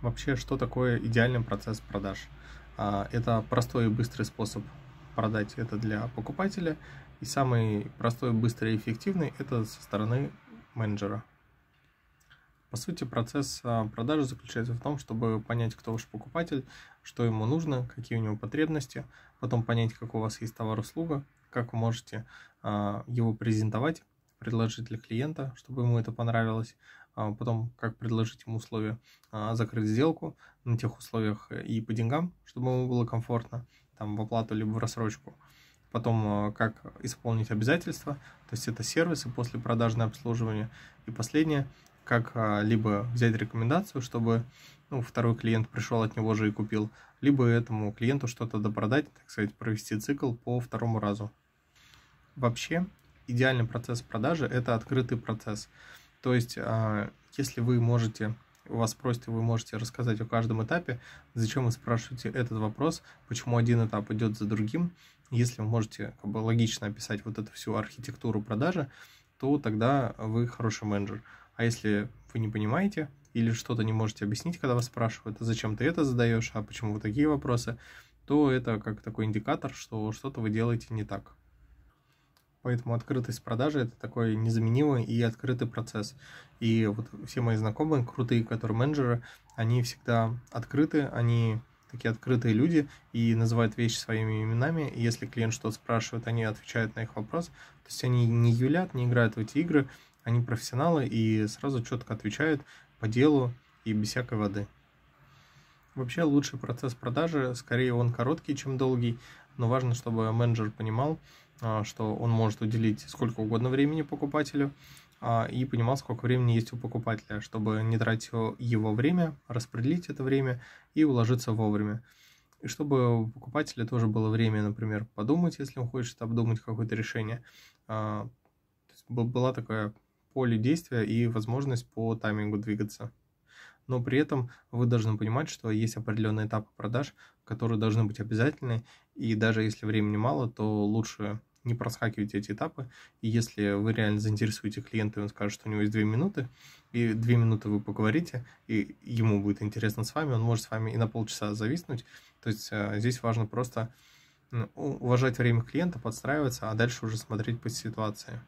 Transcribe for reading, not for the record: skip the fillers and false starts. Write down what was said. Вообще, что такое идеальный процесс продаж? Это простой и быстрый способ продать это для покупателя. И самый простой, быстрый и эффективный – это со стороны менеджера. По сути, процесс продажи заключается в том, чтобы понять, кто ваш покупатель, что ему нужно, какие у него потребности, потом понять, как у вас есть товар-услуга, как вы можете его презентовать, предложить для клиента, чтобы ему это понравилось, потом как предложить ему условия, закрыть сделку на тех условиях и по деньгам, чтобы ему было комфортно, там, в оплату либо в рассрочку. Потом, как исполнить обязательства, то есть это сервисы, послепродажное обслуживание. И последнее, как либо взять рекомендацию, чтобы второй клиент пришел от него же и купил, либо этому клиенту что-то допродать, так сказать, провести цикл по второму разу. Вообще, идеальный процесс продажи – это открытый процесс. То есть, если вы можете, у вас просят, вы можете рассказать о каждом этапе, зачем вы спрашиваете этот вопрос, почему один этап идет за другим. Если вы можете как бы логично описать вот эту всю архитектуру продажи, то тогда вы хороший менеджер. А если вы не понимаете или что-то не можете объяснить, когда вас спрашивают, а зачем ты это задаешь, а почему вот такие вопросы, то это как такой индикатор, что что-то вы делаете не так. Поэтому открытость продажи – это такой незаменимый и открытый процесс. И вот все мои знакомые, крутые, которые менеджеры, они всегда открыты, они такие открытые люди и называют вещи своими именами. И если клиент что-то спрашивает, они отвечают на их вопрос. То есть они не юлят, не играют в эти игры, они профессионалы и сразу четко отвечают по делу и без всякой воды. Вообще лучший процесс продажи, скорее он короткий, чем долгий, но важно, чтобы менеджер понимал, что он может уделить сколько угодно времени покупателю и понимал, сколько времени есть у покупателя, чтобы не тратить его время, распределить это время и уложиться вовремя. И чтобы у покупателя тоже было время, например, подумать, если он хочет обдумать какое-то решение. То есть была такая поле действия и возможность по таймингу двигаться. Но при этом вы должны понимать, что есть определенные этапы продаж, которые должны быть обязательны, и даже если времени мало, то лучше не проскакивать эти этапы, и если вы реально заинтересуете клиента, и он скажет, что у него есть 2 минуты, и 2 минуты вы поговорите, и ему будет интересно с вами, он может с вами и на полчаса зависнуть, то есть здесь важно просто уважать время клиента, подстраиваться, а дальше уже смотреть по ситуации.